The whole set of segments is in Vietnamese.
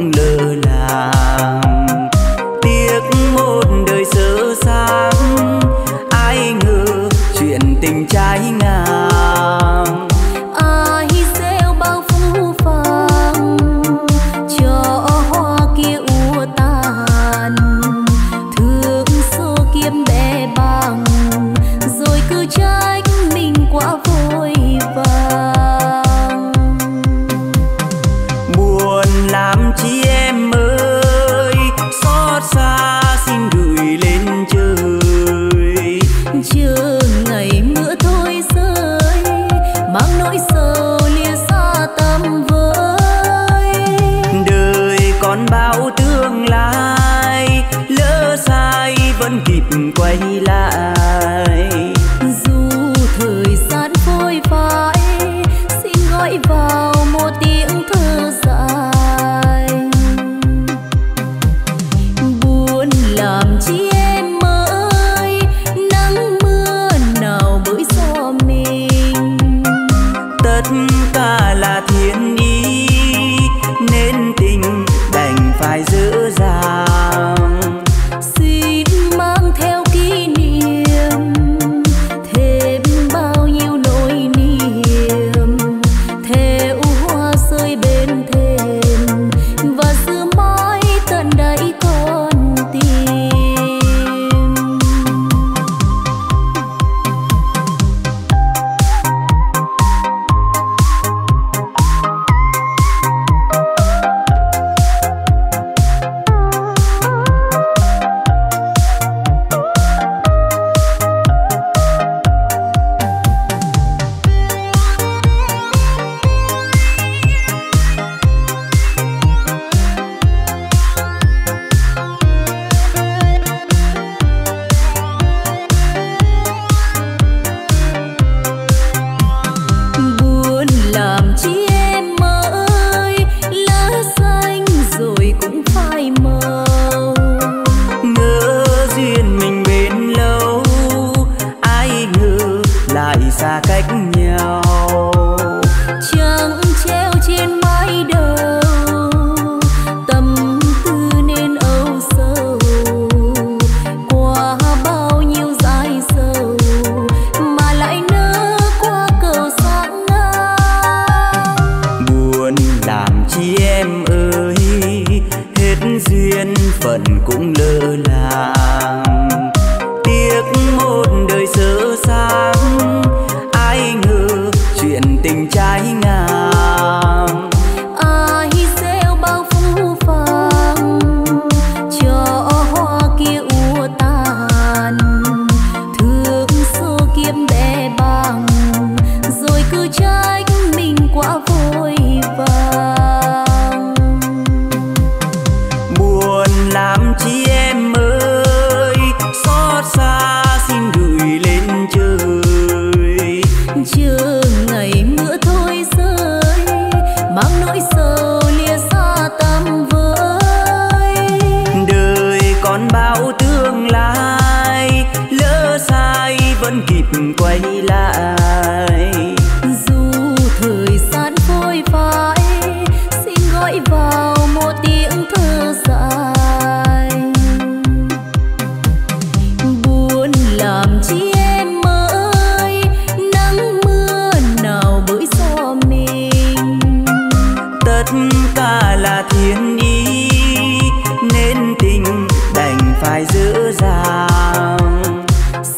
không lơ là. Tiếc một đời sơ sáng, ai ngờ chuyện tình trái ngang. Ai gieo bao phũ phàng, cho hoa kia úa tàn. Thương xưa kiếm bẻ bằng, rồi cứ trách mình quá vội vàng. Buồn làm chi em ơi, xót xa xin gửi lên trời. Chờ ngày mưa thôi rơi, mang nỗi sầu lìa xa tâm với. Đời còn bao tương lai, lỡ sai vẫn kịp quay lại. Dù thời gian phôi phai, xin gọi vào một tiếng thơ dài. Buồn làm chi em ơi, nắng mưa nào bưởi gió mình. Tất cả là thiên ý, nên tình đành phải dỡ dàng.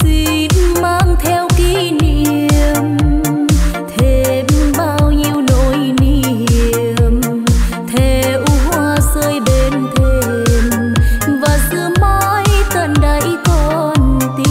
Xin mang theo kỷ niệm, thêm bao nhiêu nỗi niềm. Theo hoa rơi bên thềm, và giữ mãi tận đáy con tim.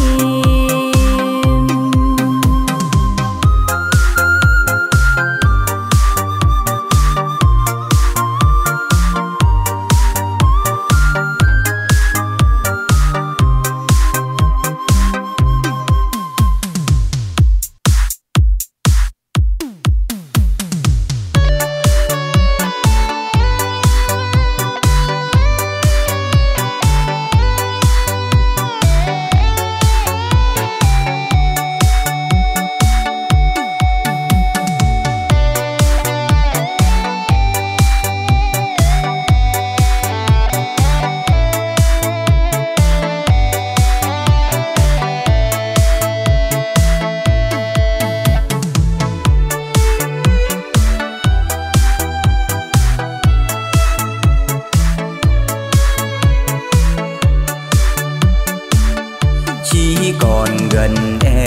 gần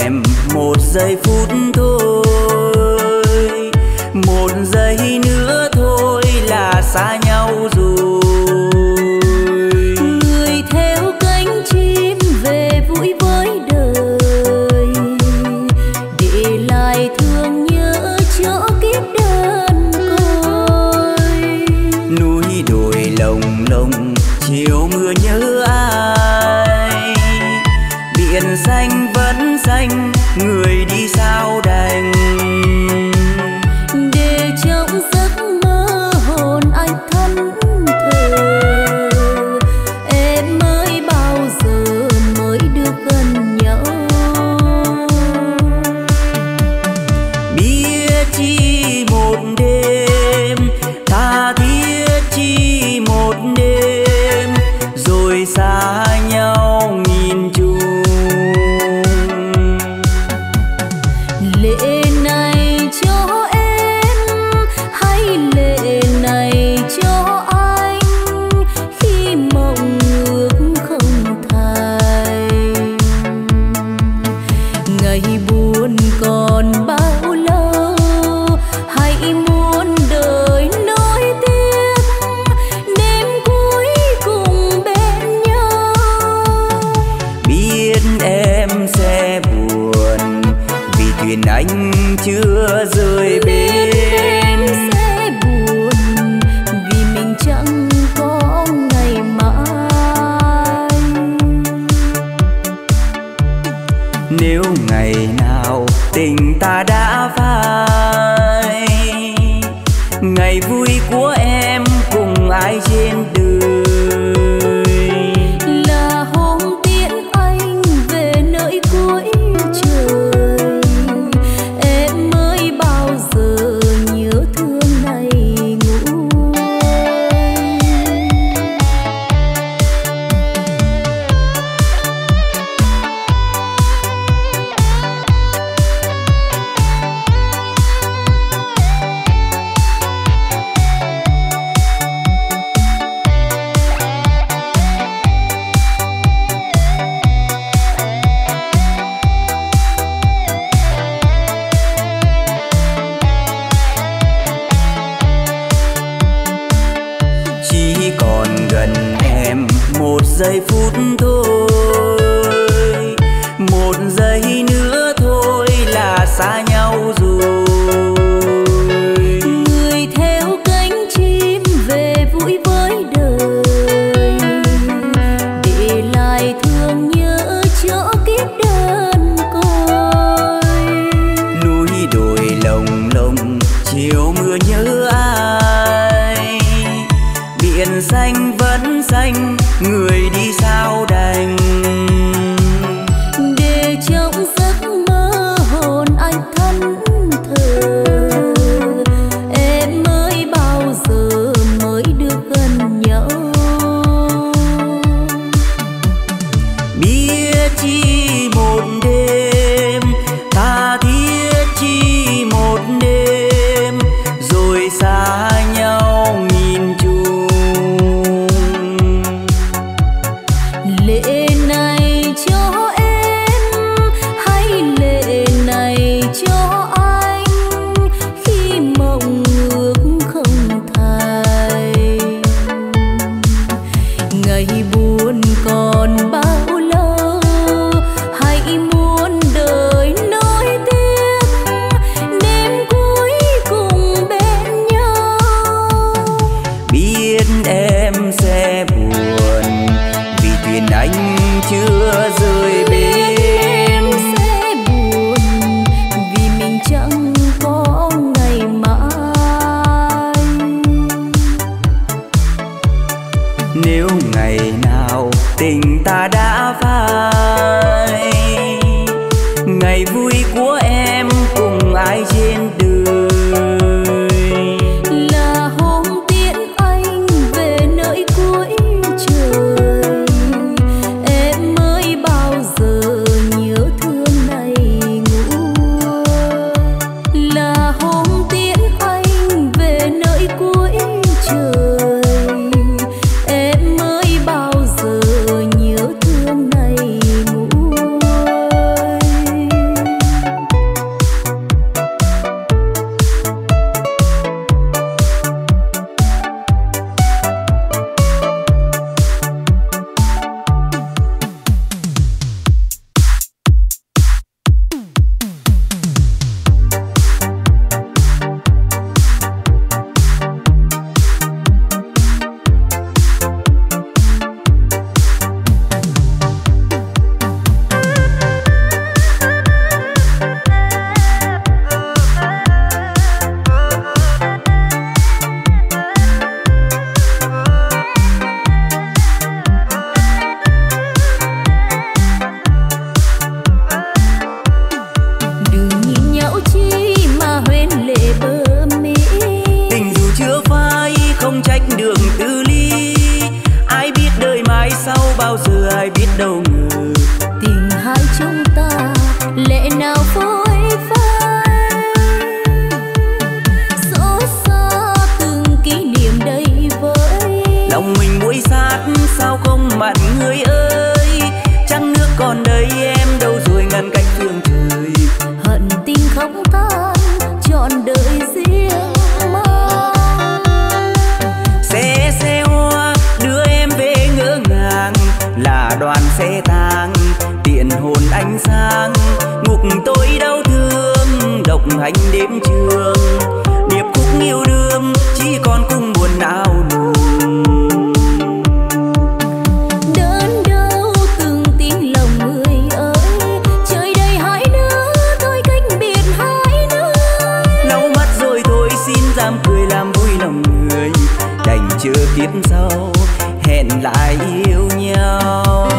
em một giây phút thôi, một giây nữa thôi là xa nhau rồi. Người theo cánh chim về vui với đời, để lại thương nhớ chỗ kiếp đơn côi. Núi đồi lồng lộng chiều mưa nhớ ai, biển xanh vẫn xanh người đi sao đành. Để trong giấc mơ hồn anh thân thờ, em mới bao giờ mới được gần nhau. Biết chi một đêm, ta thiết chi một đêm, rồi xa nhau nghìn trùng. Anh chưa rời bên, em sẽ buồn vì mình chẳng có ngày mai. Nếu ngày nào tình ta đã phai, ngày vui của em cùng ai trên đời. Là hôm tiễn anh về nơi cuối trời, giây phút thôi, một giây nữa thôi là xa nhau rồi. Người theo cánh chim về vui với đời, để lại thương nhớ chỗ kiếp đơn côi. Núi đồi lồng lộng chiều mưa nhớ ai, biển xanh vẫn xanh người đi sao đành. Để trong giấc mơ hồn anh thân thờ, em mới bao giờ mới được gần nhau. Biết chi một đêm, ta thiết chi một đêm, rồi xa nhau nghìn trùng. Lệ này cho em, hãy lệ này cho anh, khi mộng ước không thay. Ngày buồn còn bao lâu, hãy muốn đời nối tiếp, đêm cuối cùng bên nhau. Biết em sẽ buồn vì thuyền anh chưa rời bên, em sẽ buồn vì mình chẳng có ngày mai. Nếu ngày nào tình ta đã phai, ngày vui của em cùng ai trên đời. Là hôm tiễn anh về nơi cuối trời, em mới bao giờ nhớ thương này nguôi. ai biết đâu ngờ tình hai chúng ta lẽ nào phôi phai. Dẫu xa từng kỷ niệm đây với lòng mình buổi sát sao không mặn người ơi. Trăng nước còn đây em đâu rồi ngăn cách phương trời. Hận tình không tan trọn đời riêng đoàn xe tang tiện hồn ánh sáng ngục tối đau thương độc hành đêm trường điệp khúc yêu đương chỉ còn cung buồn não nùng đớn đau từng tiếng lòng người ơi trời đầy hai nữa tôi cách biệt hai nơi lau mắt rồi thôi xin dám cười làm vui lòng người đành chờ kiếp sau hẹn lại yêu nhau.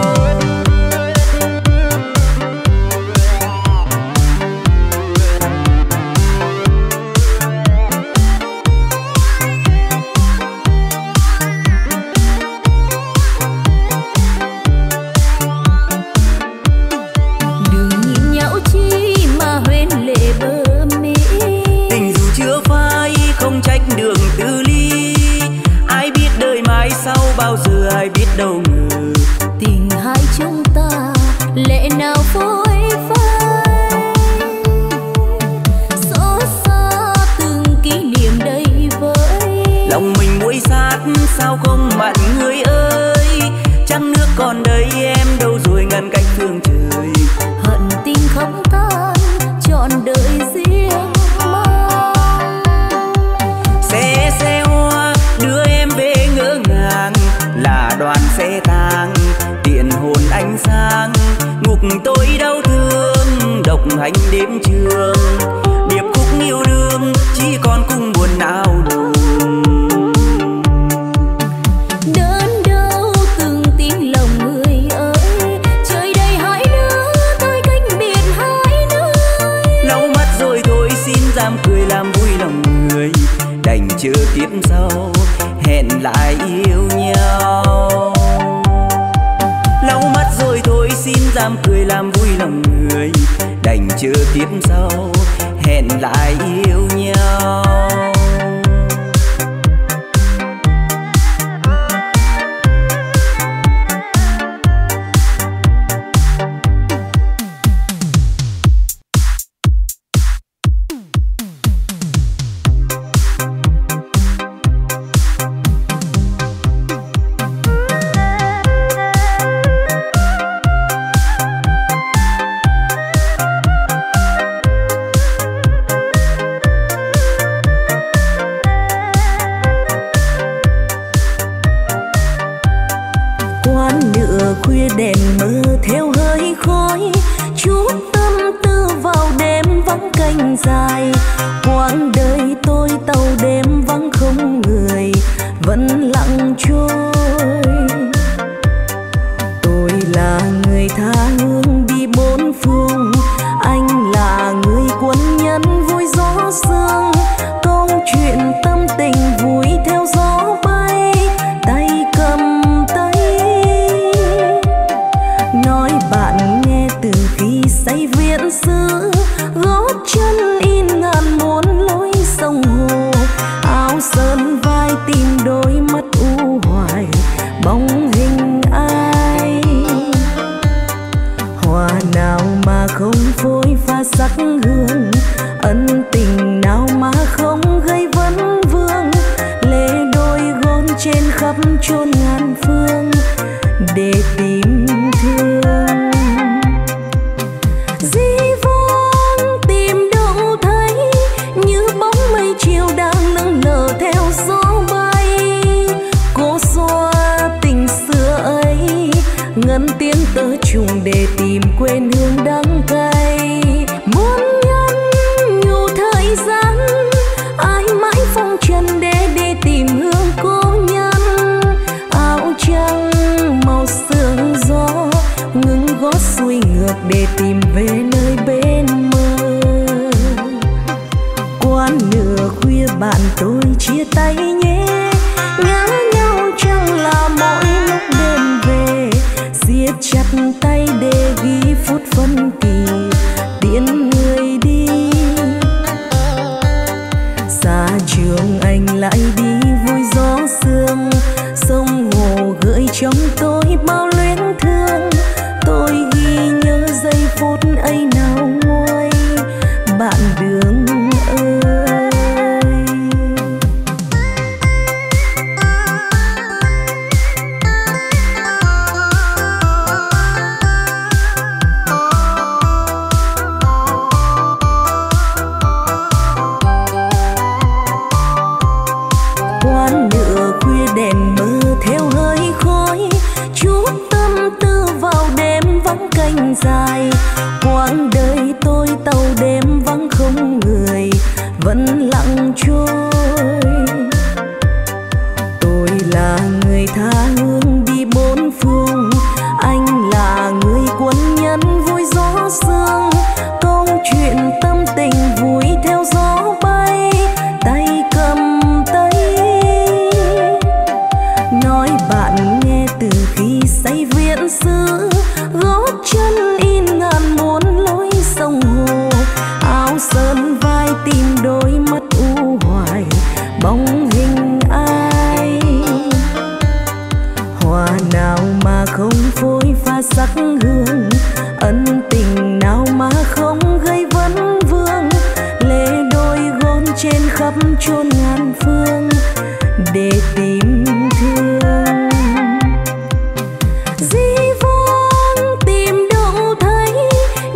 Đừng nhìn nhau chi mà huyên lệ bờ mi. Tình dù chưa phai không trách đường tư ly. Ai biết đời mai sau bao giờ ai biết đâu ngờ tình hai chúng ta lẽ nào phôi phai. Xót xa từng kỷ niệm đây với lòng mình nguội sát sao không mặn người ơi. Trăng nước còn đây em đâu rồi ngăn cách phương trời. Hận tình không tan trọn đời riêng mong. Xe hoa đưa em về ngỡ ngàng là đoàn xe tang tiện hồn ánh sáng ngục tối đau thương độc hành đêm trường điệp khúc yêu đương chỉ còn cung buồn não nùng đớn đau từng tiếng lòng người ơi trời đầy hai đứa tôi cách biệt hai nơi lau mắt rồi thôi xin dám cười làm vui lòng người đành chờ kiếp sau hẹn lại yêu nhau. Lau mắt rồi thôi xin dám cười làm vui lòng người đành chờ kiếp sau hẹn lại yêu nhau. trong tôi bao luyến thương, tôi ghi nhớ giây phút ấy nào nguôi bạn đường ơi. Quán nửa khuya đèn mơ theo hơi khói, chút tâm tư vào đêm vắng canh dài. Quãng đời tôi tàu đêm vắng không người vẫn lặng trôi. Tôi là người tha hương đi bốn phương, anh là người quân nhân vui gió sương. Câu chuyện tâm tình vui theo gió bay, tay cầm tay nói bạn nghe từ khi say viễn xứ. Gót chân in ngàn muốn lối sông hồ, áo sơn vai tìm đôi mắt u hoài bóng hình ai. Hoa nào mà không phôi pha sắc hương, ân tình nào mà không gây vấn vương. Lê đôi gôn trên khắp chốn ngàn phương để tìm thương. Dĩ vãng tìm đâu thấy,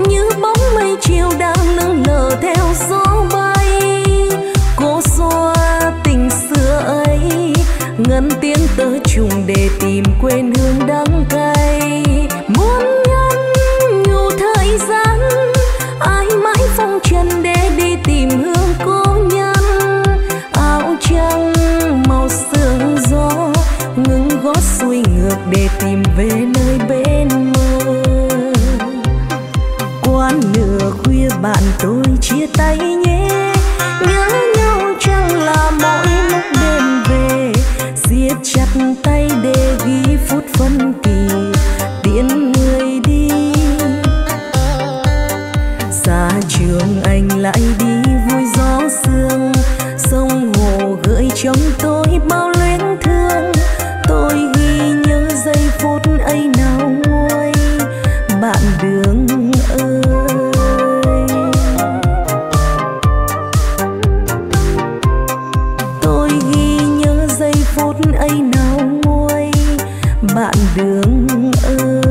như bóng mây chiều đang nâng lờ theo gió bay. Cô xoa tình xưa ấy, ngân tiếng tơ trùng để tìm quên hương đắng cay. Muốn nhân nhu thời gian, ai mãi phong trần để đi tìm hương cô nhân. Áo trắng màu sương gió, ngừng gót xuôi ngược để tìm về nơi bên mơ. Quán nửa khuya bạn tôi chia tay nhé, nhớ nhau chẳng là mỗi lúc đêm về. Siết chặt tay để ghi phút phân kỳ tiễn người đi. Xa trường anh lại đi vui gió sương, sông hồ gợi trong tôi bao luyến thương. Tôi ghi nhớ giây phút ấy nào nguôi bạn đường ơi. Tôi ghi nhớ giây phút ấy nào nguôi bạn đường ơi.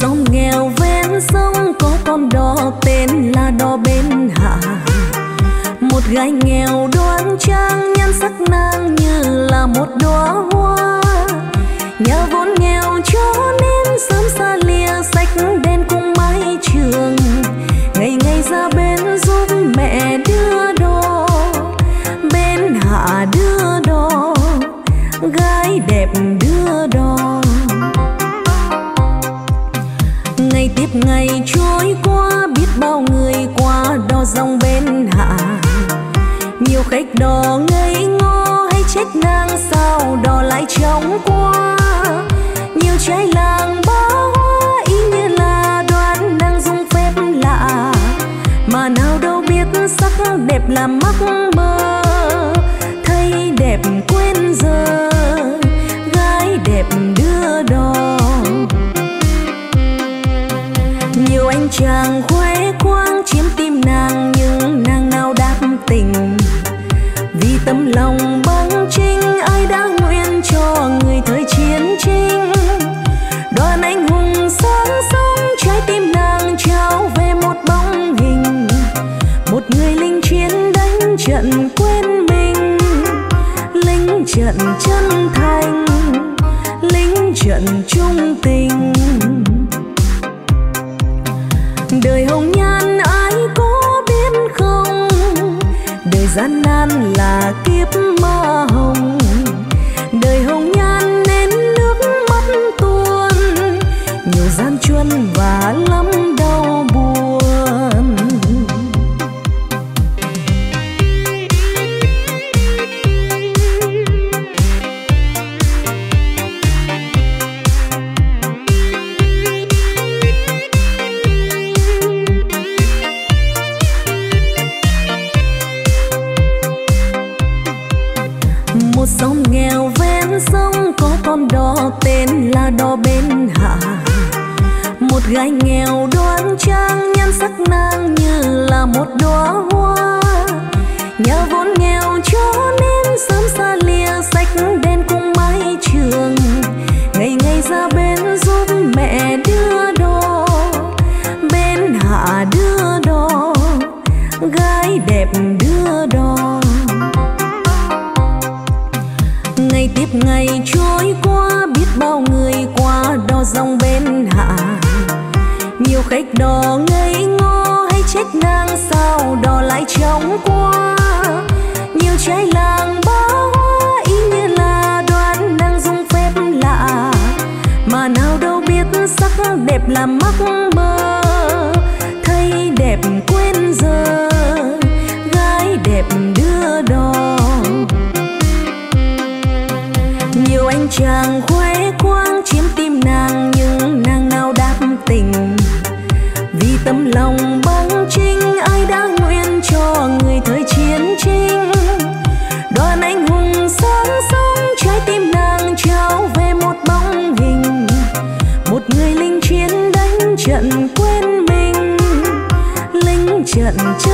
Sông nghèo ven sông có con đò tên là đò Bên Hạ. Một gái nghèo đoan trang, nhan sắc nàng như là một đóa hoa. Nhà vốn nghèo cho nên sớm xa lìa, sách đen cùng mái trường. Ngày ngày ra bến giúp mẹ đưa đò, Bên Hạ đưa đò, gái đẹp đưa đò. Ngày tiếp ngày trôi qua, biết bao người qua đò dòng Bên Hạ. Nhiều khách đò ngây ngô hay trách nàng sao đò lại trống qua. Nhiều trai làng bao hoa ý như là đoán nàng dùng phép lạ, mà nào đâu biết sắc đẹp là mắc mơ. Thấy đẹp quên giờ, gái đẹp đưa đò. Nhiều anh chàng khoe khoang chiếm tim nàng, nhưng nàng nào đáp tình. Vì tấm lòng băng trinh, ai đã nguyện cho người thời chiến tranh. Đoàn anh hùng sáng sông, trái tim nàng trao về một bóng hình. Một người lính chiến đánh trận quên mình, lính trận chân thành, lính trận trung tình. Đời hồng nhan ai có biết không, gian nan là kiếp ma hồng, đời hồng nhan nên nước mắt tuôn, nhiều gian truân và lắm đau buồn. Sông nghèo ven sông có con đò tên là đò Bên Hạ. Một gái nghèo đoan trang, nhan sắc nàng như là một đóa hoa. Nhà vốn nghèo cho nên sớm xa lìa, sách đen cùng mái trường, ngày ngày ra bên giúp mẹ đưa đò. Bên Hạ đưa đò, gái đẹp đưa đò. Ngày tiếp ngày trôi qua, biết bao người qua đò dòng Bên Hạ. Nhiều khách đò ngây ngô, hay trách nàng sao đò lại trống qua. Nhiều trai làng bao hoa, ý như là đoán nàng dùng phép lạ, mà nào đâu biết sắc đẹp là mắc mơ. Thấy đẹp quên giờ, gái đẹp đưa đò. Nhiều anh chàng khoe khoang chiếm tim nàng, nhưng nàng nào đáp tình. Vì tấm lòng băng trinh, ai đã nguyện cho người thời chiến tranh. Đoàn anh hùng sáng sóng, trái tim nàng trao về một bóng hình, một người lính chiến đánh trận quên mình. Lính trận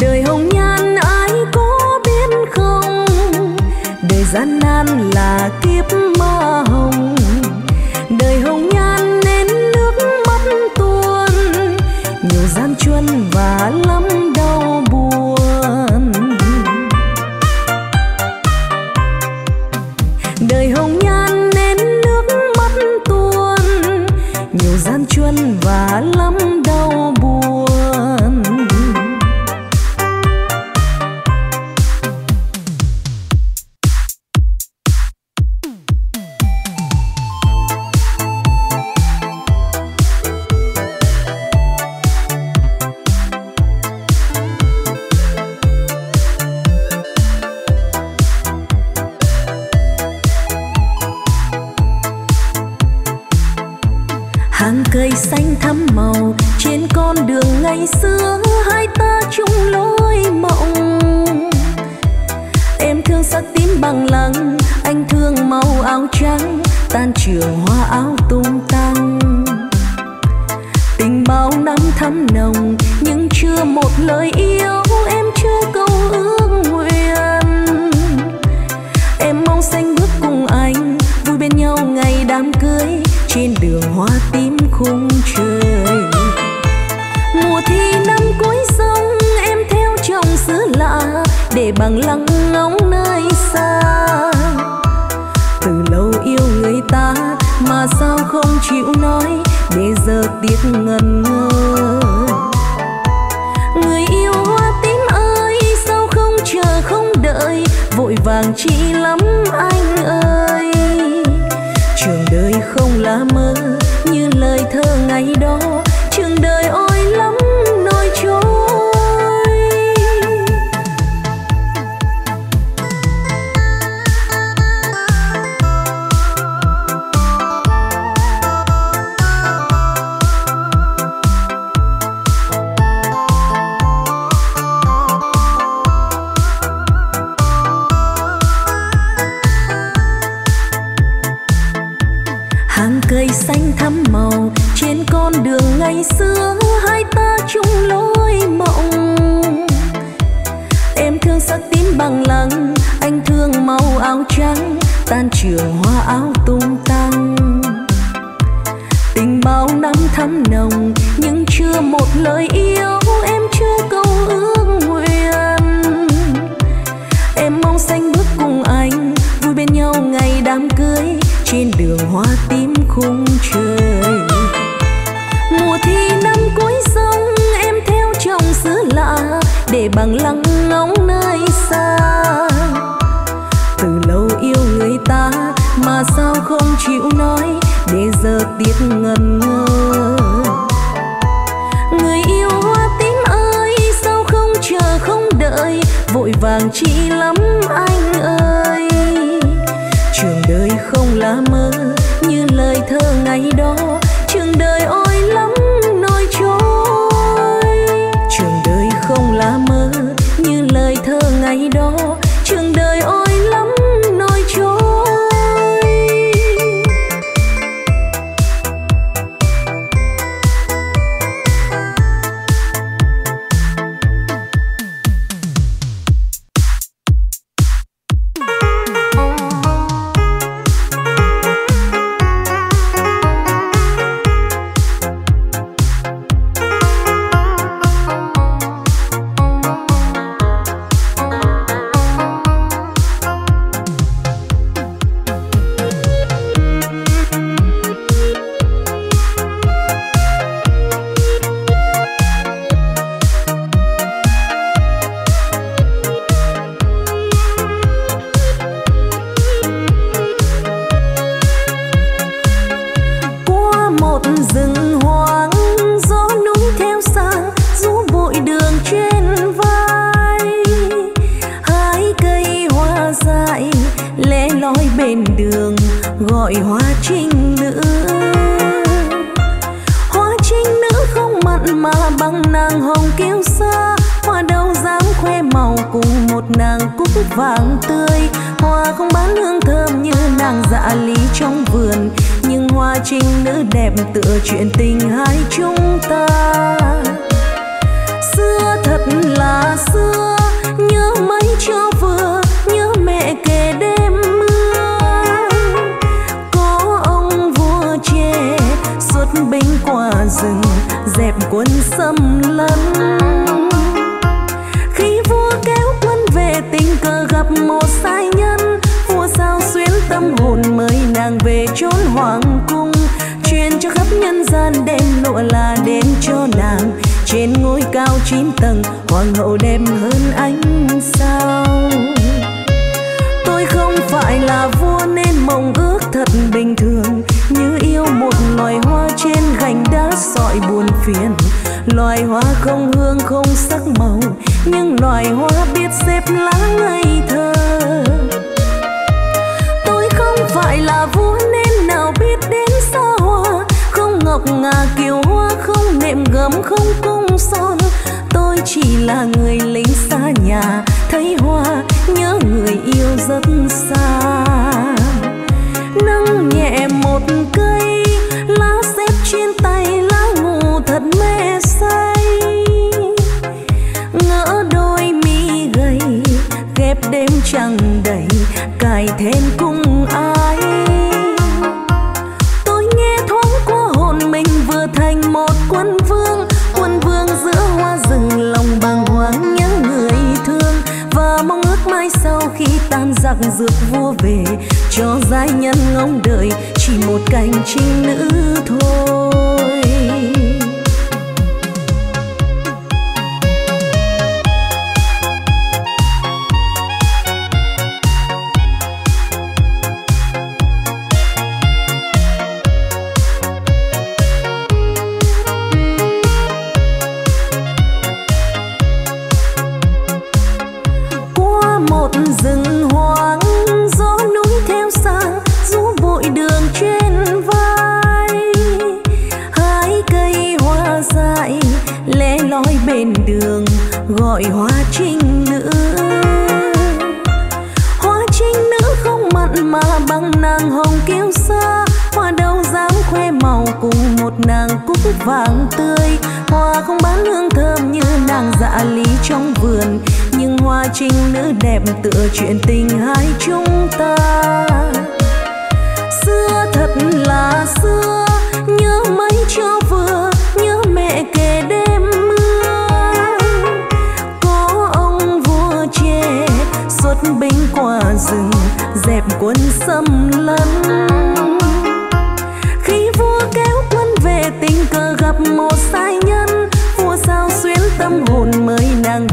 Đời hồng nhan ai có biết không, đời gian nan là kiếp ma hồng. Đời hồng nhan nên nước mắt tuôn, nhiều gian truân và lắm đau buồn. Đời hồng nhan nên nước mắt tuôn, nhiều gian truân và lắm đau buồn. Hàng cây xanh thắm màu, trên con đường ngày xưa hai ta chung lối mộng. Em thương sắc tím bằng lăng, anh thương màu áo trắng, tan trường hoa áo tung tăng. Tình bao năm thắm nồng, nhưng chưa một lời yêu, em chưa câu ước nguyện. Em mong xanh bước cùng anh, vui bên nhau ngày đám cưới, trên đường hoa tím khung trời. Mùa thi năm cuối sông, em theo chồng xứ lạ, để bằng lăng ngóng nơi xa. Từ lâu yêu người ta, mà sao không chịu nói, để giờ tiếc ngần ngơ. Người yêu hoa tím ơi, sao không chờ không đợi, vội vàng chi lắm anh ơi. Trường đời không là mơ như lời thơ ngày đó, trường đời ôi lắm nỗi trôi. Cây xanh thắm màu, trên con đường ngày xưa hai ta chung lối mộng. Em thương sắc tím bằng lăng, anh thương màu áo trắng, tan trường hoa áo tung tăng. Tình bao năm thắm nồng, nhưng chưa một lời yêu, em chưa câu ước nguyện. Em mong xanh bước cùng anh, vui bên nhau ngày đám cưới, trên đường hoa tím khung trời. về bằng lăng ngóng nơi xa. Từ lâu yêu người ta mà sao không chịu nói, để giờ tiếc ngần ngơ. Người yêu hoa tím ơi, sao không chờ không đợi, vội vàng chi lắm anh ơi. Trường đời không là mơ như lời thơ ngày đó, trường đời ôi lắm nỗi trôi. Trường đời không là mơ như lời thơ ngày đó, trường đời ôi lắm nỗi trôi.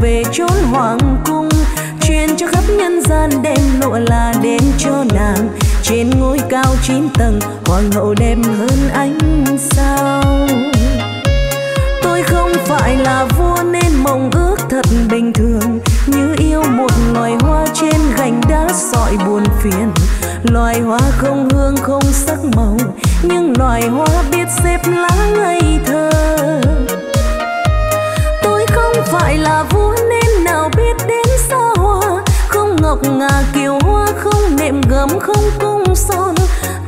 Về chỗ 9 tầng còn ngộ đẹp hơn ánh sao. Tôi không phải là vua nên mộng ước thật bình thường, như yêu một loài hoa trên gành đá sỏi buồn phiền. Loài hoa không hương không sắc màu, nhưng loài hoa biết xếp lá ngây thơ. Tôi không phải là vua nên nào biết đến xa hoa, không ngọc ngà kiều hoa, không nệm gấm không cung son.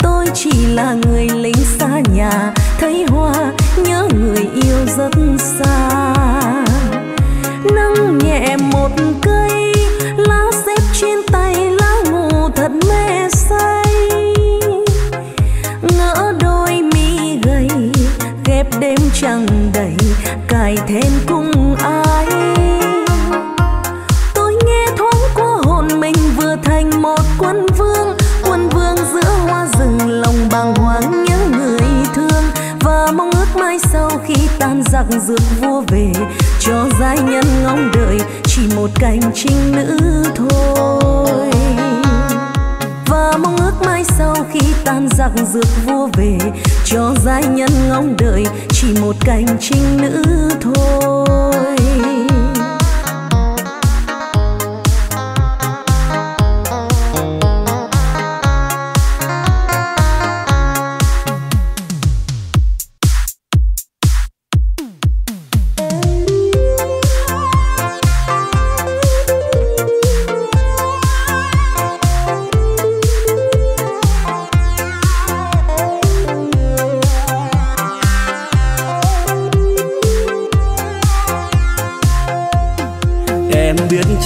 Tôi chỉ là người lính xa nhà, thấy hoa nhớ người yêu rất xa. Nâng nhẹ một cây lá xếp trên tay, lá ngủ thật mê say. Ngỡ đôi mi gầy ghép đêm trăng đầy, cài thêm cung ai. Tôi nghe thoáng qua hồn mình vừa thành một quân vương. Quân vương giữa hoa rừng, lòng bàng hoàng nhớ người thương. Và mong ước mai sau khi tan giặc rước vua về, cho giai nhân ngóng đợi chỉ một cành trinh nữ thôi. Và mong ước mai sau khi tan giặc rước vua về, cho giai nhân ngóng đợi chỉ một cành trinh nữ thôi.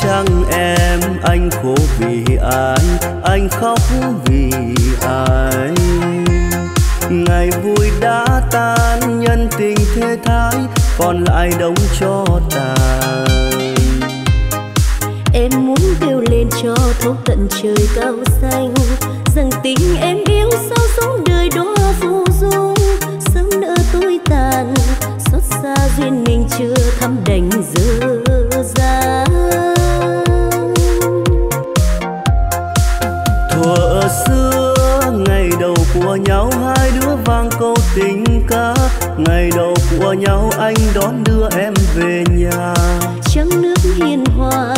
Chăng em anh khổ vì ai, anh khóc vì ai. Ngày vui đã tan, nhân tình thế thái còn lại đống cho tàn. Em muốn kêu lên cho thấu tận trời cao xanh, rằng tình em yêu sao sống đời đó phù du. Sớm nỡ tôi tàn, xót xa duyên mình chưa thăm đành dơ ra. Thuở xưa ngày đầu của nhau, hai đứa vang câu tình ca. Ngày đầu của nhau anh đón đưa em về nhà. Trắng nước hiền hòa,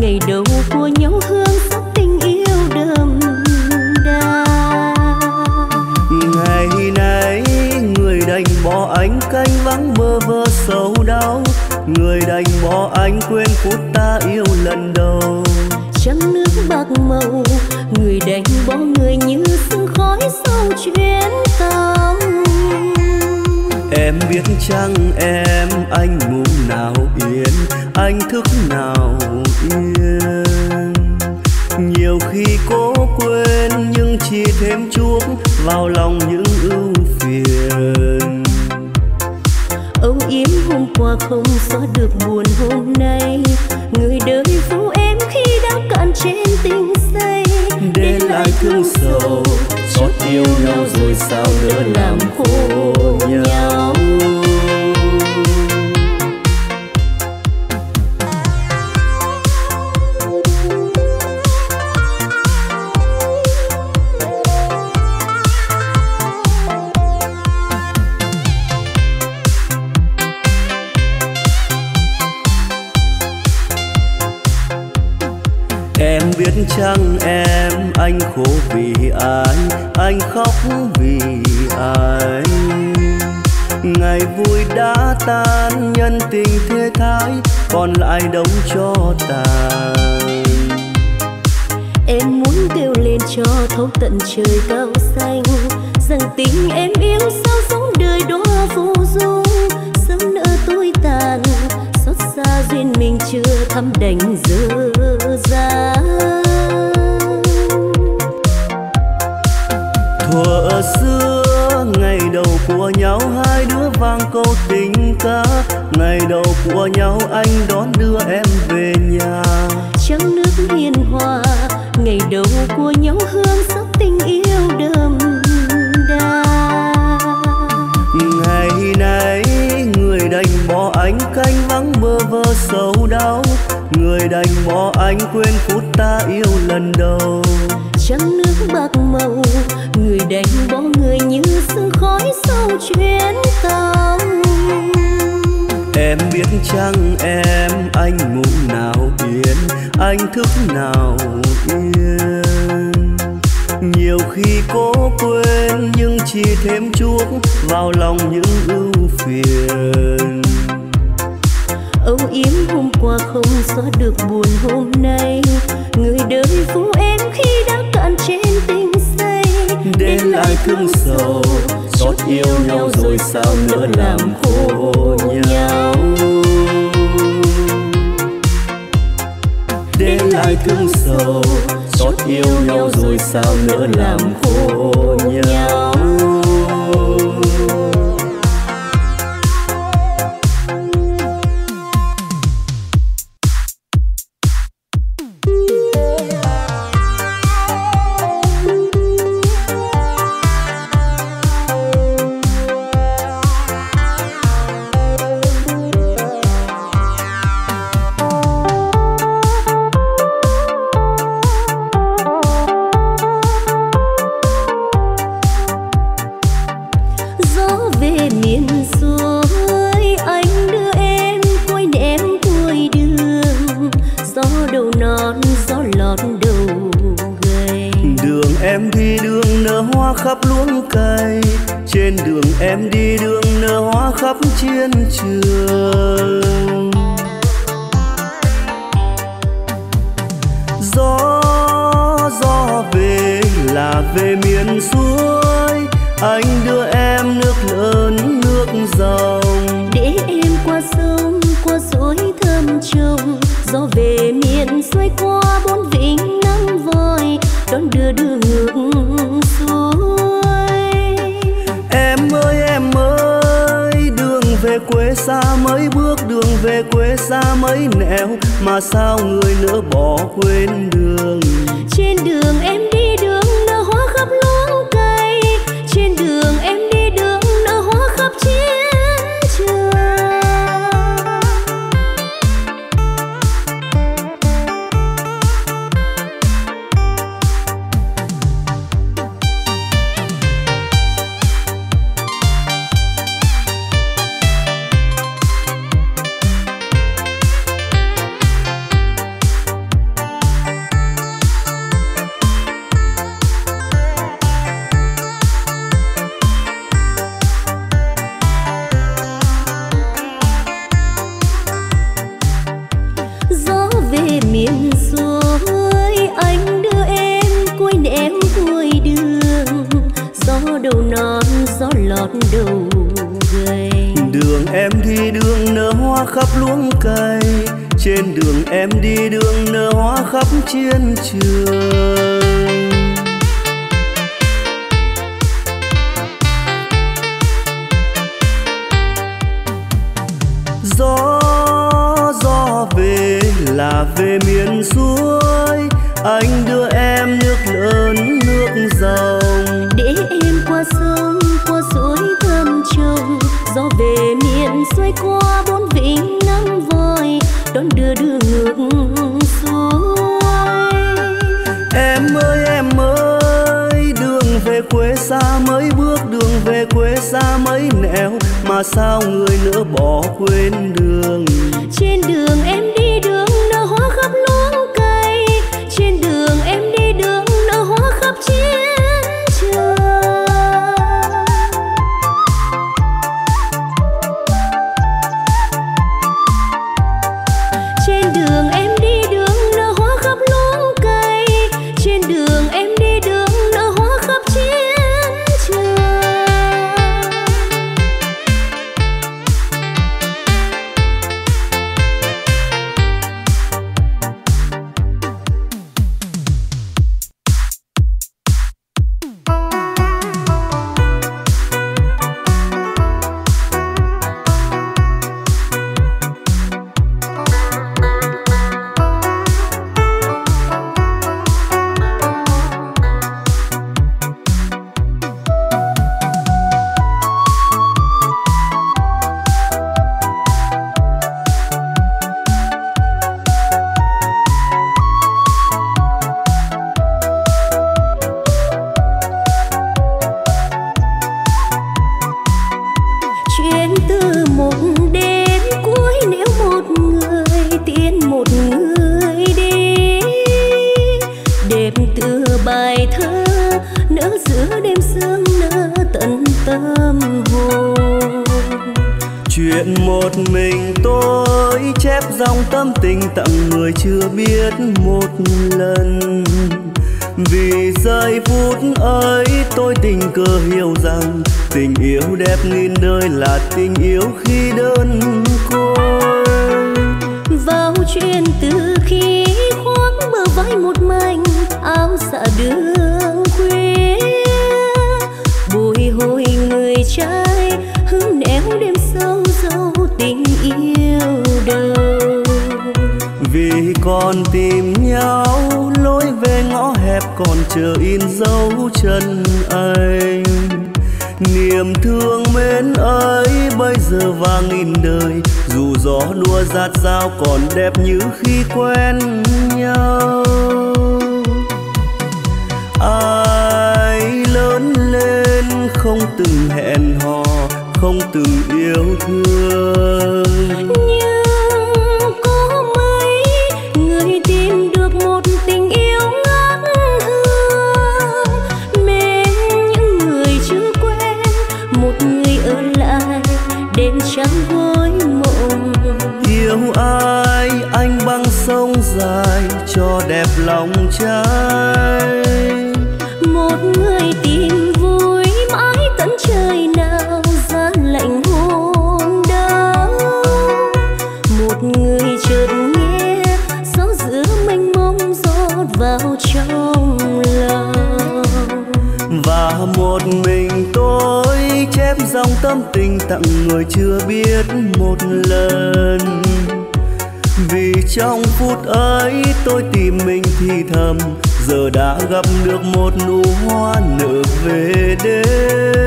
ngày đầu của nhau hương sắc tình yêu đậm đà. Ngày nay người đành bỏ anh canh vắng bơ vơ sầu đau. Người đành bỏ anh quên phút ta yêu lần đầu. Trắng nước bạc màu, người đành bỏ người như sương khói sau chuyến tàu. Em biết chăng em, anh ngủ nào yên, anh thức nào yên. Nhiều khi cố quên nhưng chỉ thêm chuốc vào lòng những ưu phiền. Ông yếm hôm qua không xóa được buồn hôm nay, người đời phụ em khi đã cạn trên tình say. Để lại thương sầu, xót yêu nhau rồi sao nữa làm khổ nhau. Chăng em anh khổ vì ai, anh khóc vì ai. Ngày vui đã tan, nhân tình thế thái còn lại đống cho tàn. Em muốn kêu lên cho thấu tận trời cao xanh, rằng tình em yêu sao sống đời đó vô du. Sớm nỡ tôi tàn, xót xa duyên mình chưa thăm đành dơ ra. Thuở xưa ngày đầu của nhau, hai đứa vang câu tình ca. Ngày đầu của nhau anh đón đưa em về nhà. Trắng nước hiền hòa, ngày đầu của nhau hương sắc tình yêu đậm đà. Ngày nay người đành bỏ anh canh vắng bơ vơ sầu đau. Người đành bỏ anh quên phút ta yêu lần đầu. trắng nước bạc màu, người đánh bỏ người như sương khói sau chuyến tàu. Em biết chăng em, anh ngủ nào yên, anh thức nào yên. Nhiều khi cố quên nhưng chỉ thêm chuốc vào lòng những ưu phiền. Âu yếm hôm qua không xóa được buồn hôm nay, người đời phụ em khi đã cạn trên tình say. Đến lại thương sầu, chót yêu nhau rồi sao nữa làm khổ nhau. Đến lại thương sầu, chót yêu nhau rồi sao nữa làm khổ nhau. từ một đêm cuối, nếu một người tiến một người đi. Đêm từ bài thơ nỡ giữa đêm sương nỡ tận tâm hồn. Chuyện một mình tôi chép dòng tâm tình tặng người chưa biết một lần. Vì giây phút ấy tôi tình cờ hiểu rằng tình yêu đẹp nghìn đời là tình yêu khi đơn côi. Vào chuyện từ khi khoác bờ vai một mình áo dạ đường khuya, bồi hồi người trai hứng néo đêm sâu dấu tình yêu đời. Vì còn tìm nhau lối về ngõ hẹp còn chờ in dấu chân anh. Niềm thương mến ấy bây giờ vàng nghìn đời, dù gió đua dạt dao còn đẹp như khi quen nhau. Ai lớn lên không từng hẹn hò, không từng yêu thương. Yêu ai anh băng sông dài cho đẹp lòng trai. Một người tìm vui mãi tận trời nào giá lạnh hôn đau. Một người chợt nghe gió giữa mênh mông rót vào trong lòng. Và một mình tôi chép dòng tâm tình tặng người chưa biết một lần. Vì trong phút ấy tôi tìm mình thì thầm, giờ đã gặp được một nụ hoa nở về đêm.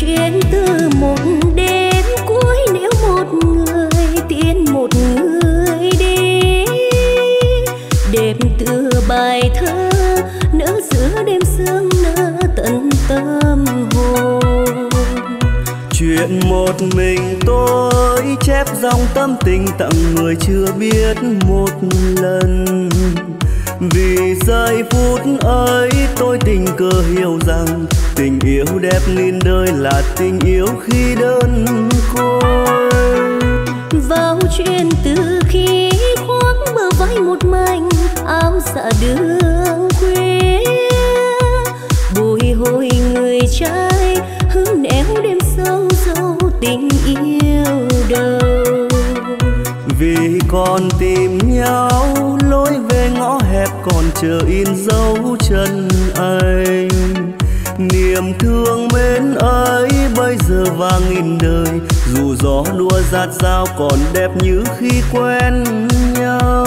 Chuyến từ một đêm bài thơ nỡ giữa đêm sương nỡ tận tâm hồn. Chuyện một mình tôi chép dòng tâm tình tặng người chưa biết một lần. Vì giây phút ấy tôi tình cờ hiểu rằng tình yêu đẹp nghìn đời là tình yêu khi đơn côi. Vào chuyện từ khi khoác bờ vai một mình áo dạ đường khuya, bồi hồi người trai hứng néo đêm sâu dấu tình yêu đời. Vì còn tìm nhau lối về ngõ hẹp còn chờ in dấu chân anh. Niềm thương mến ấy bây giờ vàng nghìn đời, dù gió đua dạt dao còn đẹp như khi quen nhau.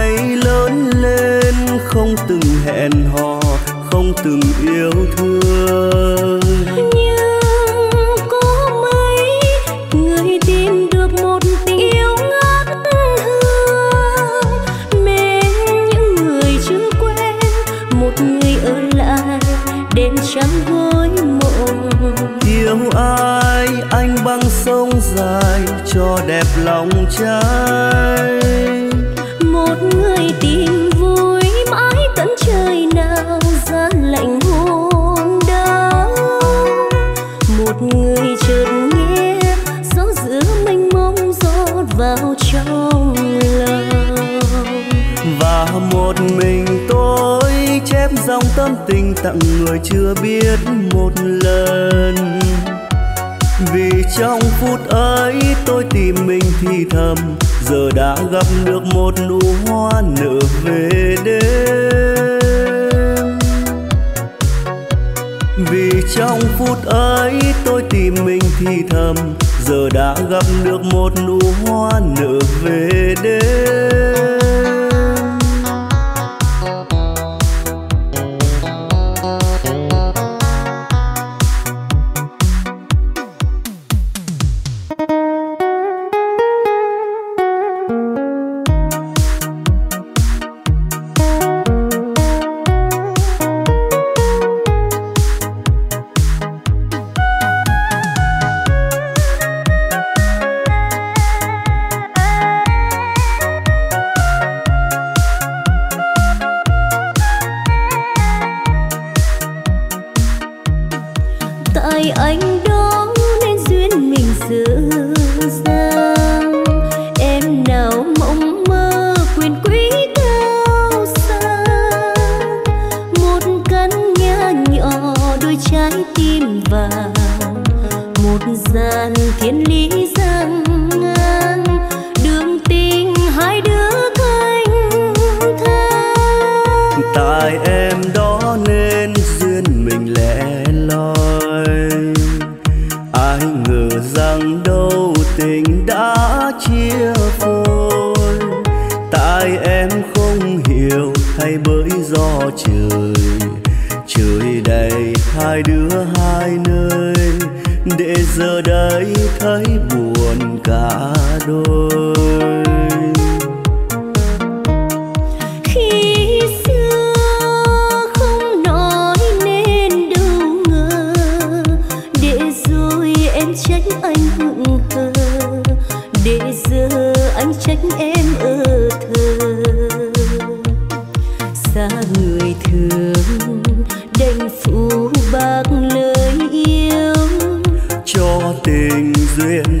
Ai lớn lên không từng hẹn hò, không từng yêu thương. Nhưng có mấy người tìm được một tình yêu ngát hương. Mến những người chưa quen, một người ở lại đêm trắng gối mộng. Yêu ai anh băng sông dài cho đẹp lòng trai. Một người tìm vui mãi tận trời nào giá lạnh hôn đau. Một người chợt nghe gió giữa mênh mông rót vào trong lòng. Và một mình tôi chép dòng tâm tình tặng người chưa biết một lần. Vì trong phút ấy tôi tìm mình thì thầm, giờ đã gặp được một nụ hoa nở về đêm. Vì trong phút ấy tôi tìm mình thì thầm, giờ đã gặp được một nụ hoa nở về đêm. vì anh đó nên duyên mình dữ dàng. Em nào mộng mơ quyền quý cao xa, một căn nhà nhỏ đôi trái tim vàng, một gian thiên lý giang ngang, đường tình hai đứa canh thang. Tại em đó nên duyên mình lẻ loi, ai ngờ rằng đâu tình đã chia phôi. Tại em không hiểu hay bởi do trời, trời đầy hai đứa hai nơi, để giờ đây thấy buồn cả đôi. Khi xưa không nói nên đâu ngờ, để rồi em trách anh hững hờ, để giờ anh trách em ở thờ. Xa người thương đành phụ bạc lời yêu, cho tình duyên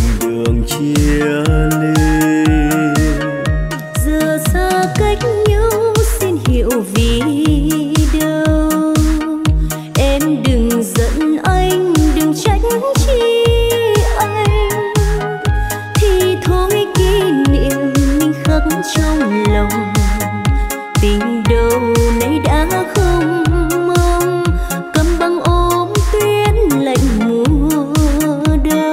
đường chia ly. Giờ xa cách nhau xin hiểu vì đâu, em đừng giận anh, đừng trách chi anh, thì thôi kỷ niệm mình khắc trong lòng. Tình đâu nay đã không mong, cầm băng ôm tuyến lạnh mùa đông.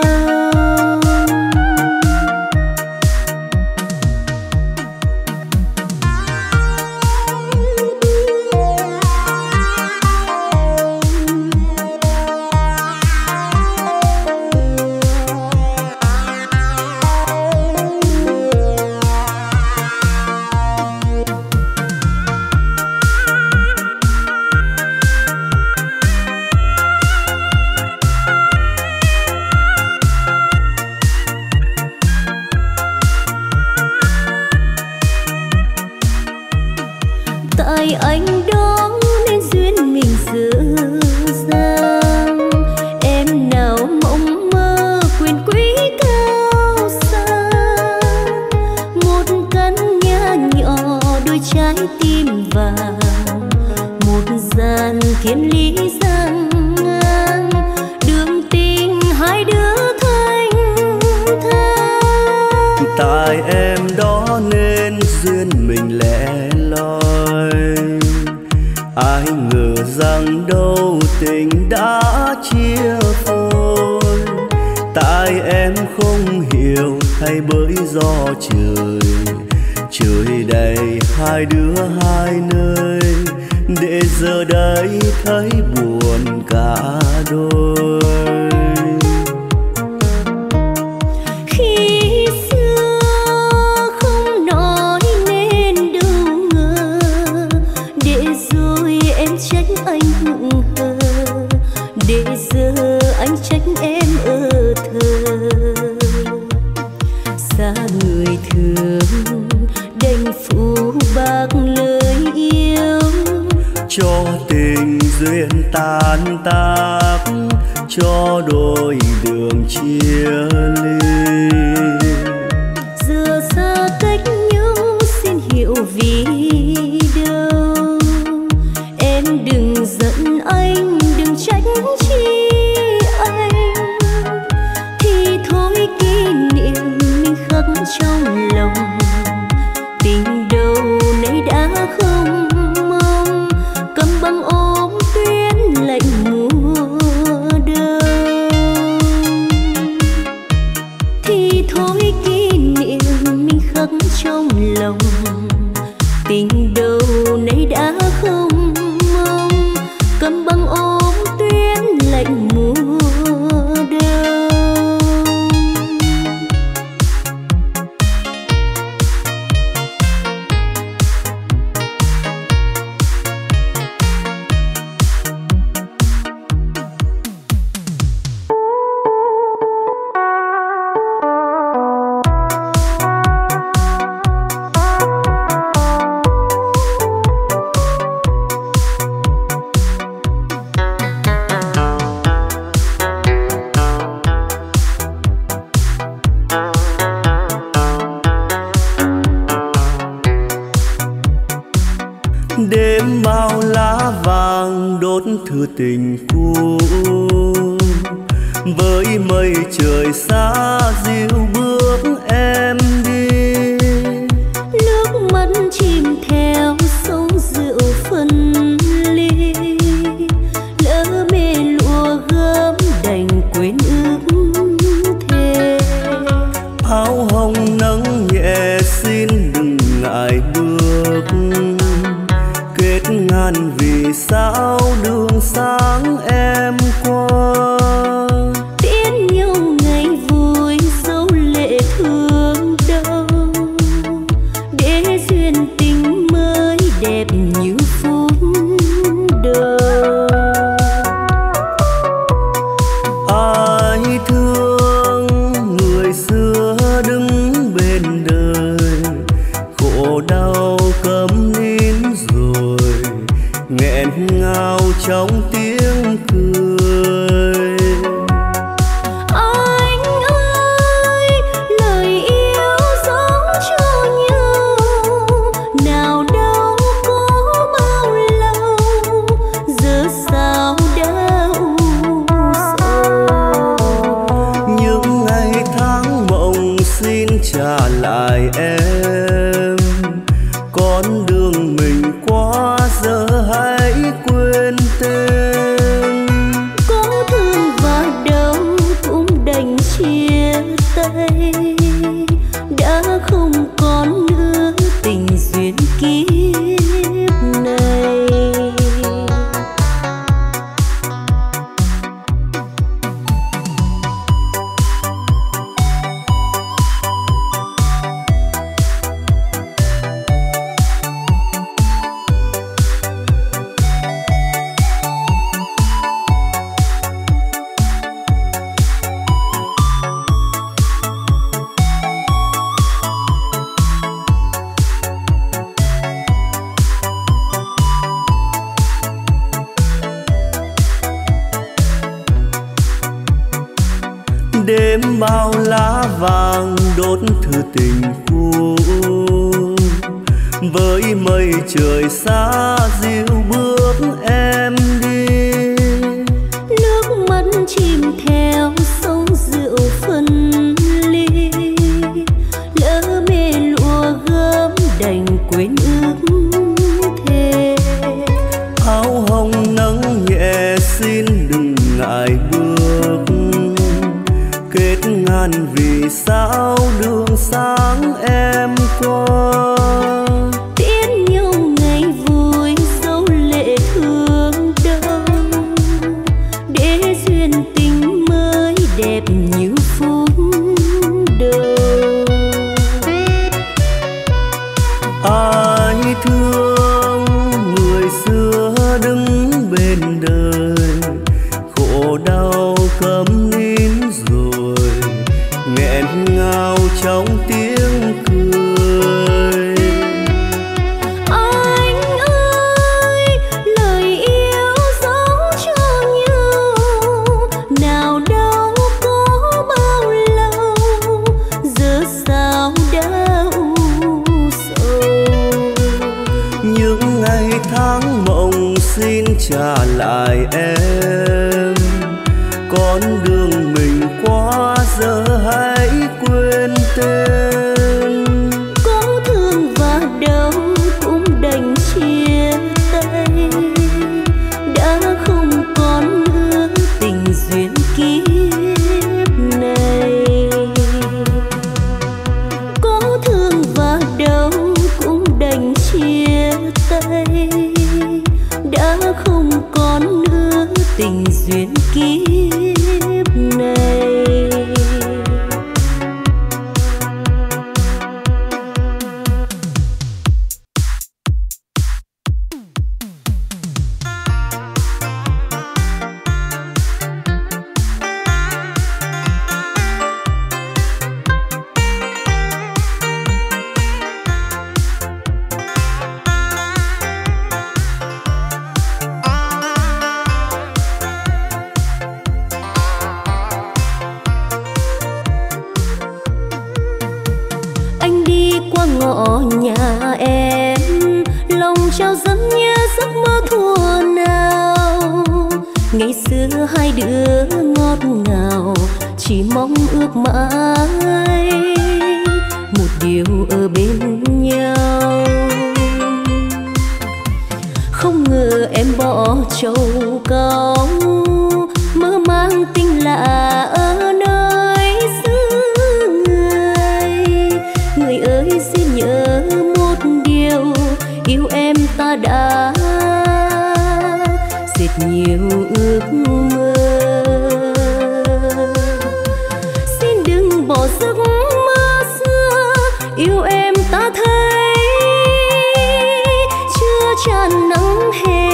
Tại anh đó nên duyên mình dữ dàng, em nào mộng mơ quyền quý cao xa, một căn nhà nhỏ đôi trái tim vàng, một gian thiên lý giang ngang, đường tình hai đứa thanh thang. Tại em đó nên duyên mình lẻ loi, ai ngờ rằng đâu tình đã chia phôi. Tại em không hiểu hay bởi do trời, trời đầy hai đứa hai nơi, để giờ đây thấy buồn cả đôi. Để giờ anh trách em ở thờ. Xa người thương đành phụ bạc lời yêu, cho tình duyên tan tác, cho đôi đường chia ly. Giờ xa cách nhau xin hiểu vì đâu, em đừng giận anh, đừng trách chi anh, thì thôi kỷ niệm mình khắc trong lòng. Tình đâu nay đã không mong, cầm băng ôm tuyến lạnh mùa đông, thì thôi kỷ niệm mình khắc trong lòng. Tình đâu nay đã không mong, cầm băng ôm tuyến lạnh mùa đông. đêm bao lá vàng đốt thư tình cũ, với mây trời xa dịu bước em đi. Nước mắt chìm theo sóng rượu phân ly, lỡ mê lụa gấm đành quên ước thề. Áo hồng nắng nhẹ xin đừng ngại bước, kết ngàn vì sao đường sáng em qua. Đêm bao lá vàng đốt thư tình cũ, với mây trời xa dịu bước em đi. Nước mắt chìm theo sóng rượu phân ly, lỡ mê lụa gấm đành quên ước thề. Áo hồng nắng nhẹ xin đừng ngại bước, kết ngàn vì sao đường sáng em qua. Tiễn nhau ngày vui dấu lệ thương đau, để duyên tình mới đẹp như phút đầu. Ai thương người xưa đứng bên đời, khổ đau cấm nín rồi, nghẹn ngào trong tiếng cười. Anh ơi, lời yêu giấu cho nhau, nào đâu có bao lâu, giờ sao đau sầu. Những ngày tháng mộng xin trả lại em, con đường mình qua giờ hãy quên tên. Có thương và đau cũng đành chia tay, đã không còn ước tình duyên kiếp này. Có thương và đau cũng đành chia tay, đã không còn ước tình duyên kiếp này. Ngày xưa hai đứa ngọt ngào, chỉ mong ước mãi một điều ở bên nhau. Không ngờ em bỏ trầu cao, mơ mang tình lạ ở nơi xứ người. Người ơi xin nhớ một điều, yêu em ta đã dệt nhiều ước mơ. Xin đừng bỏ giấc mơ xưa, yêu em ta thấy chưa tràn nắng hè.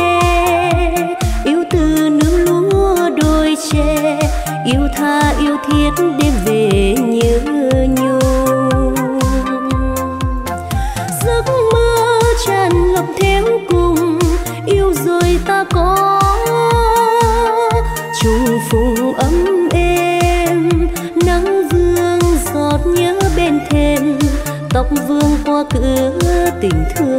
Yêu từ nương lúa đôi tre, yêu tha yêu thiết đêm về nhớ nhung. Giấc mơ tràn ngập thêm cùng, yêu rồi ta có trùng phùng ấm êm. Nắng vương giọt nhớ bên thềm, tóc vương qua cửa tình thương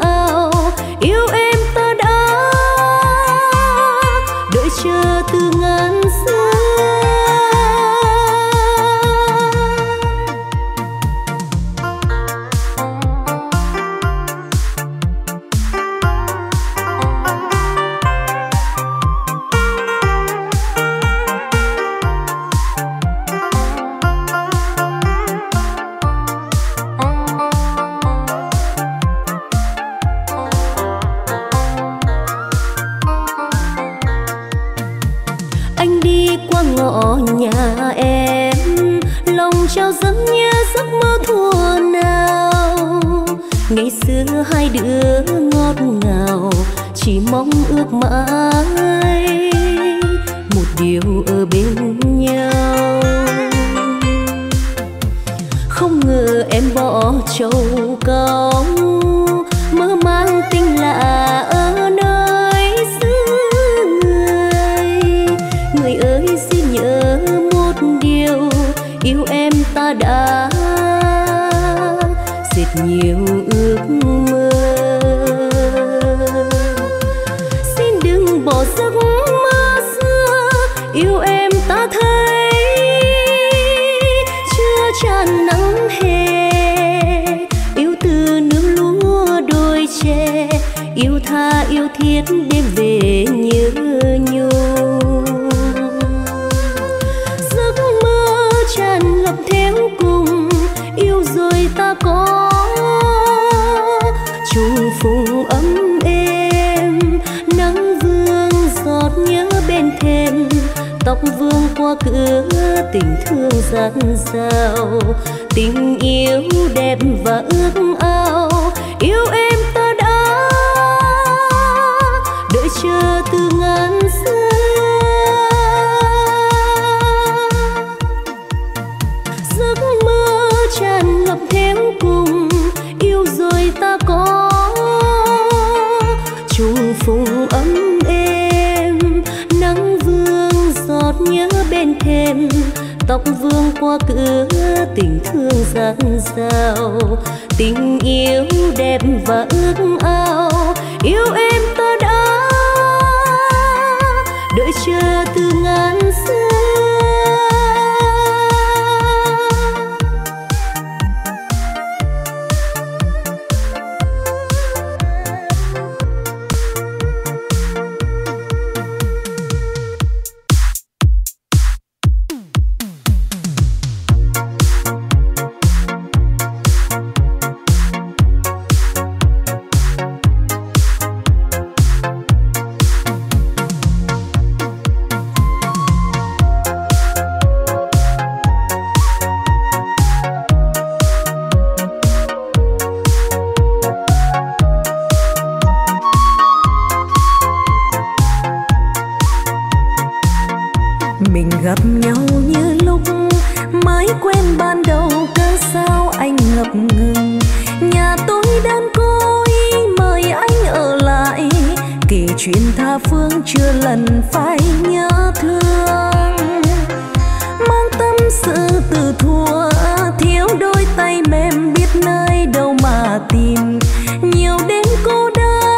ao, yêu em ta đã đợi chờ từ ngàn xưa. Ngày xưa hai đứa ngọt ngào, chỉ mong ước mãi một điều ở bên nhau. Không ngờ em bỏ trầu cao, mơ mang tình lạ ở nơi xứ người. Người ơi xin nhớ một điều, yêu em ta đã dệt nhiều ước mơ. Xin đừng bỏ giấc mơ xưa, yêu em ta thấy chưa tràn nắng hè. Yêu từ nương lúa đôi tre, yêu tha yêu thiết đêm về nhớ nhung. Giấc mơ tràn ngập thêm cùng, yêu rồi ta có trùng phùng ấm êm. Nắng vương giọt nhớ bên thềm, tóc vương qua cửa tình thương dạt dào. Tình yêu đẹp và ước ao, yêu em ta đã đợi chờ từ ngàn xưa. Giấc mơ tràn ngập thêm cùng, yêu rồi ta có trùng phùng ấm êm. Nắng vương giọt nhớ bên thềm, tóc vương qua cửa tình thương dạt dào. Tình yêu đẹp và ước ao, yêu em ta đã đợi chờ từ ngàn xưa. Tìm nhiều đêm cô đơn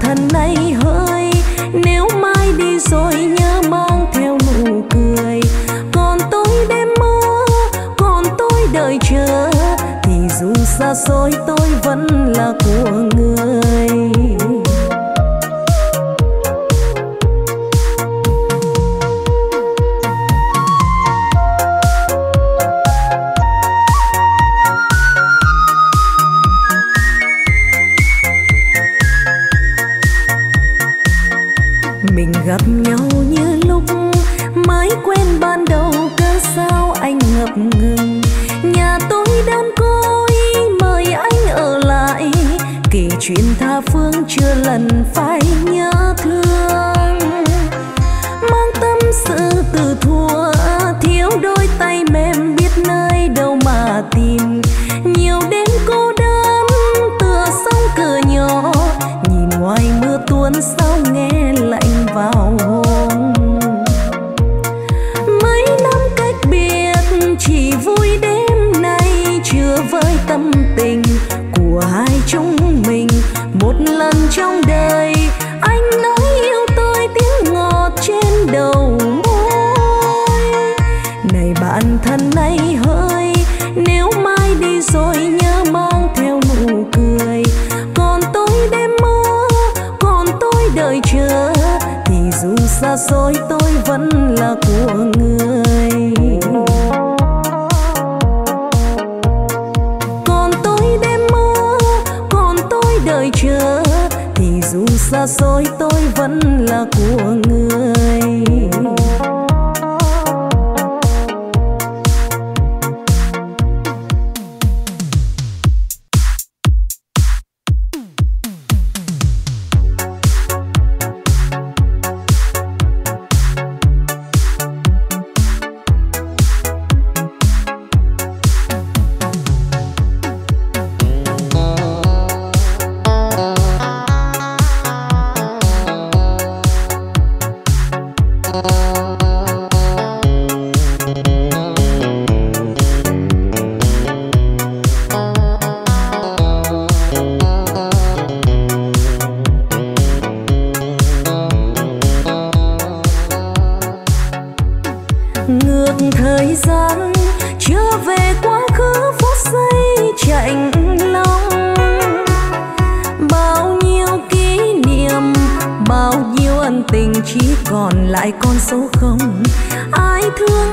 thân này hơi, nếu mai đi rồi nhớ mang theo nụ cười. Còn tôi đêm mơ, còn tôi đợi chờ, thì dù xa xôi tôi vẫn là của người. Gặp nhau như lúc mới quen ban đầu, cớ sao anh ngập ngừng. Nhà tôi đơn côi mời anh ở lại, kỳ chuyện tha phương chưa lần phải nhớ thương. Mang tâm sự từ thua, thiếu đôi tay mềm biết nơi đâu mà tìm. Nhiều đêm cô đơn tựa sông cửa nhỏ, nhìn ngoài mưa tuôn sao nghe lạnh vào hồn. Mấy năm cách biệt chỉ vui đêm nay chưa với tâm tình của hai chúng mình. Một lần trong đời anh nói yêu tôi tiếng ngọt trên đầu môi. Này bạn thân này hỡi, nếu mai đi rồi nhớ mang theo nụ cười. Còn tôi đêm mơ, còn tôi đợi chờ, thì dù xa xôi tôi vẫn là của người. Còn tôi đêm mơ, còn tôi đợi chờ, thì dù xa xôi tôi vẫn là của người. Còn lại con số không, ai thương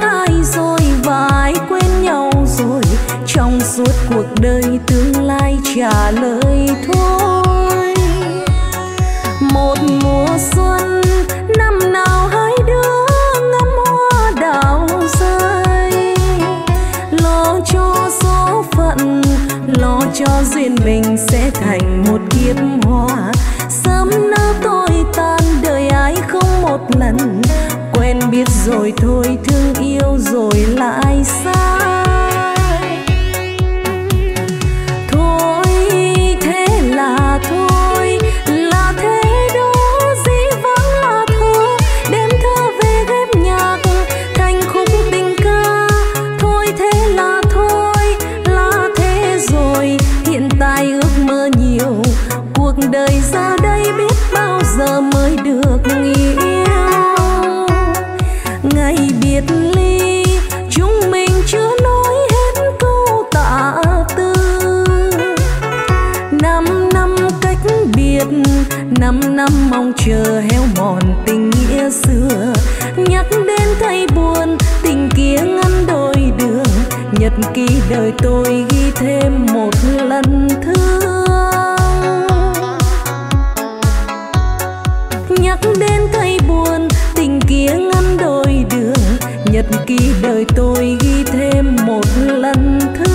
ai rồi và ai quên nhau. lời thôi. Một mùa xuân năm nào hai đứa ngắm hoa đào rơi, lo cho số phận, lo cho duyên mình sẽ thành một kiếp hoa. Sớm nỡ tôi tan đời ai không một lần, quen biết rồi thôi thương yêu rồi lại xa. Năm mong chờ héo mòn tình nghĩa xưa, nhắc đến thấy buồn tình kia ngăn đôi đường. Nhật ký đời tôi ghi thêm một lần thương, nhắc đến thấy buồn tình kia ngăn đôi đường. Nhật ký đời tôi ghi thêm một lần thương.